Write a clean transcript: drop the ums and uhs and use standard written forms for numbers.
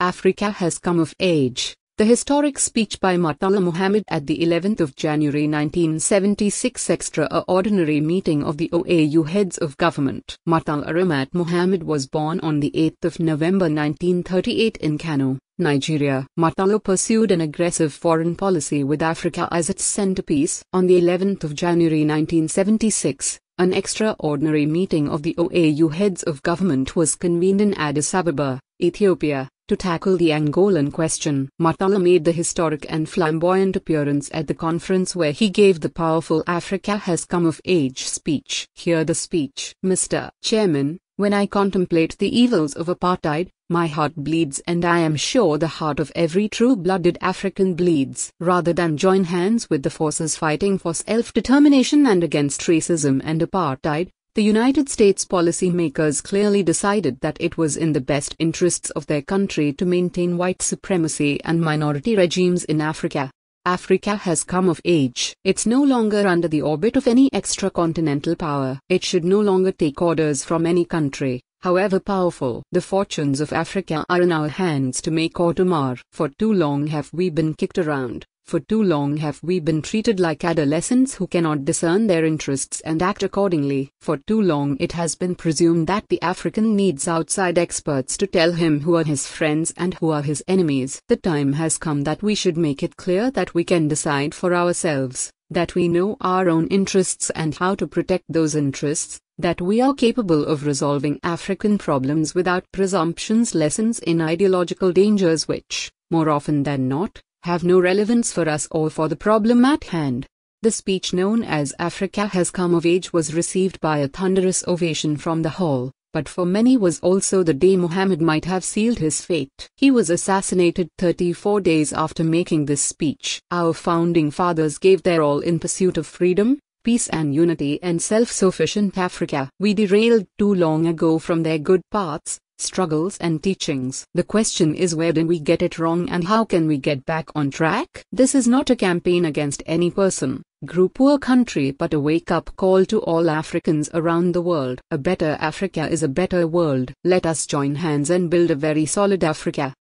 Africa has come of age. The historic speech by Murtala Muhammed at the 11th of January 1976 extraordinary meeting of the OAU heads of government. Murtala Ramat Muhammed was born on the 8th of November 1938 in Kano, Nigeria. Murtala pursued an aggressive foreign policy with Africa as its centerpiece. On the 11th of January 1976, an extraordinary meeting of the OAU heads of government was convened in Addis Ababa, Ethiopia, to tackle the Angolan question. Murtala made the historic and flamboyant appearance at the conference where he gave the powerful Africa has come of age speech. Hear the speech. Mr. Chairman, when I contemplate the evils of apartheid, my heart bleeds, and I am sure the heart of every true-blooded African bleeds. Rather than join hands with the forces fighting for self-determination and against racism and apartheid, the United States policymakers clearly decided that it was in the best interests of their country to maintain white supremacy and minority regimes in Africa. Africa has come of age. It's no longer under the orbit of any extracontinental power. It should no longer take orders from any country, however powerful. The fortunes of Africa are in our hands to make or to mar. For too long have we been kicked around. For too long have we been treated like adolescents who cannot discern their interests and act accordingly. For too long it has been presumed that the African needs outside experts to tell him who are his friends and who are his enemies. The time has come that we should make it clear that we can decide for ourselves, that we know our own interests and how to protect those interests, that we are capable of resolving African problems without presumptions, lessons in ideological dangers which, more often than not, have no relevance for us or for the problem at hand. The speech known as Africa Has Come of Age was received by a thunderous ovation from the hall, but for many was also the day Muhammad might have sealed his fate. He was assassinated 34 days after making this speech. Our founding fathers gave their all in pursuit of freedom, peace and unity and self-sufficient Africa. We derailed too long ago from their good paths, struggles and teachings. The question is, where did we get it wrong and how can we get back on track? This is not a campaign against any person, group or country, but a wake-up call to all Africans around the world. A better Africa is a better world. Let us join hands and build a very solid Africa.